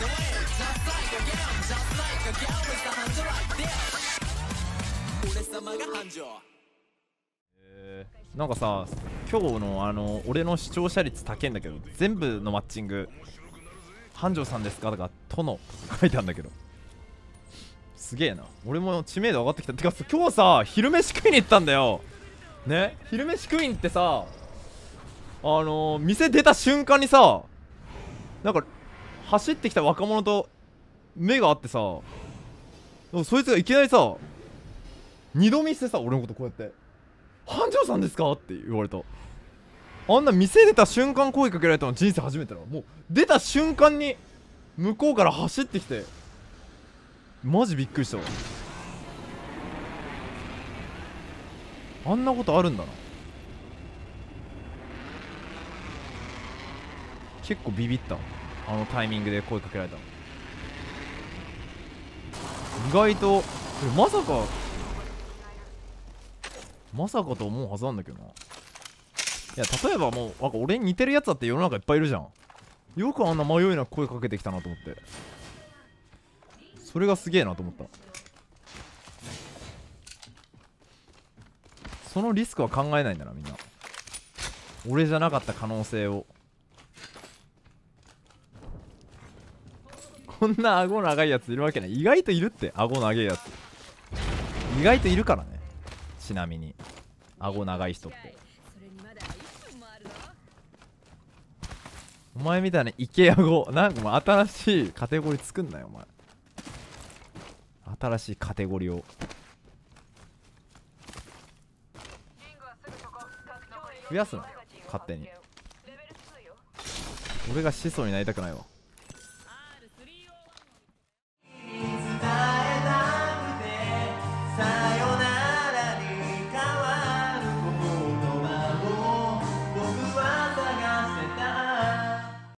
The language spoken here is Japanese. the way, just like a gown, just like a gown with a hand like this. 俺様が繁盛。なんかさ、今日の俺の視聴者率高いんだけど、全部のマッチング繁盛さんですかとかとの書いてあるんだけど、すげえな。俺も知名度上がってきた。てか今日さ、昼飯食いに行ったんだよね。昼飯食いに行ってさ、店出た瞬間にさ、なんか走ってきた若者と目が合ってさ、そいつがいきなりさ二度見してさ、俺のことこうやって「繁盛さんですか?」って言われた。あんな店出た瞬間声かけられたの人生初めてだ。もう出た瞬間に向こうから走ってきて、マジびっくりしたわ。あんなことあるんだな。結構ビビった、あのタイミングで声かけられた。意外とまさかと思うはずなんだけどな。いや、例えばもうなんか俺に似てるやつだって世の中いっぱいいるじゃん。よくあんな迷いなく声かけてきたなと思って、それがすげえなと思った。そのリスクは考えないんだな、みんな。俺じゃなかった可能性を。こんな顎長いやついるわけない。意外といるって、顎長いやつ意外といるからね。ちなみに顎長い人って、お前みたいなイケ顎なんかもう新しいカテゴリー作んなよ、お前。新しいカテゴリーを。増やすな、勝手に。俺が始祖になりたくないわ。